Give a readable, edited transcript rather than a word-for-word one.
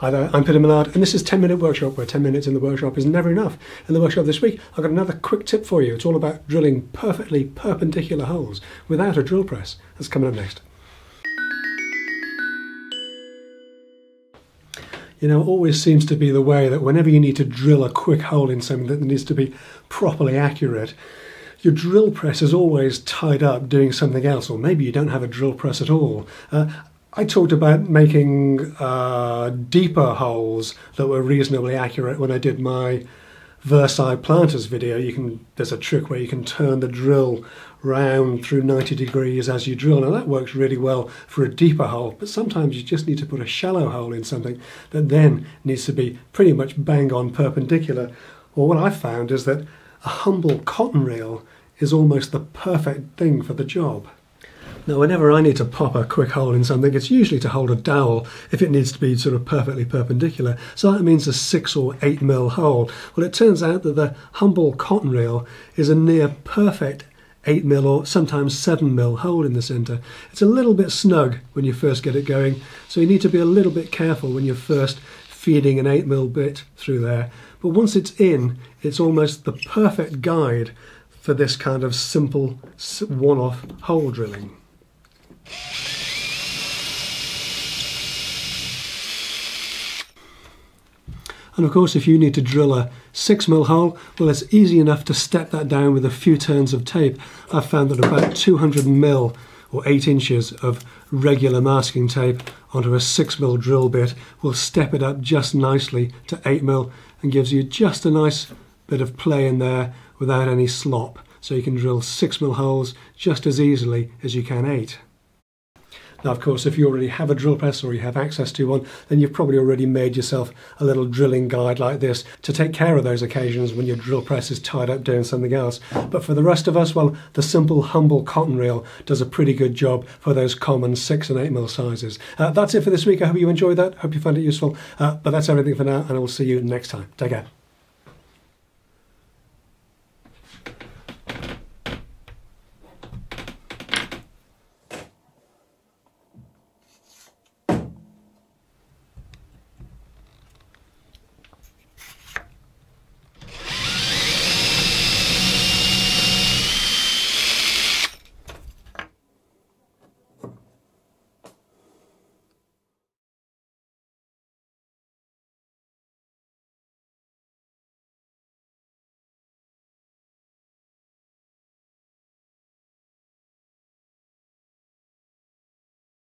Hi there, I'm Peter Millard and this is 10 Minute Workshop, where 10 minutes in the workshop is never enough. In the workshop this week, I've got another quick tip for you. It's all about drilling perfectly perpendicular holes without a drill press. That's coming up next. You know, it always seems to be the way that whenever you need to drill a quick hole in something that needs to be properly accurate, your drill press is always tied up doing something else, or maybe you don't have a drill press at all. I talked about making deeper holes that were reasonably accurate when I did my Versailles planters video. There's a trick where you can turn the drill round through 90 degrees as you drill. Now that works really well for a deeper hole, but sometimes you just need to put a shallow hole in something that then needs to be pretty much bang on perpendicular. Well, what I found is that a humble cotton reel is almost the perfect thing for the job. Now, whenever I need to pop a quick hole in something, it's usually to hold a dowel if it needs to be sort of perfectly perpendicular. So that means a 6 or 8 mil hole. Well, it turns out that the humble cotton reel is a near perfect 8 mil or sometimes 7 mil hole in the centre. It's a little bit snug when you first get it going, so you need to be a little bit careful when you're first feeding an 8 mil bit through there. But once it's in, it's almost the perfect guide for this kind of simple one-off hole drilling. And of course, if you need to drill a 6 mil hole, well, it's easy enough to step that down with a few turns of tape. I've found that about 200 mil or 8 inches of regular masking tape onto a 6 mil drill bit will step it up just nicely to 8 mil and gives you just a nice bit of play in there without any slop. So you can drill 6 mil holes just as easily as you can 8. Now, of course, if you already have a drill press or you have access to one, then you've probably already made yourself a little drilling guide like this to take care of those occasions when your drill press is tied up doing something else. But for the rest of us, well, the simple, humble cotton reel does a pretty good job for those common 6 and 8 mil sizes. That's it for this week. I hope you enjoyed that. Hope you found it useful. But that's everything for now, and I will see you next time. Take care.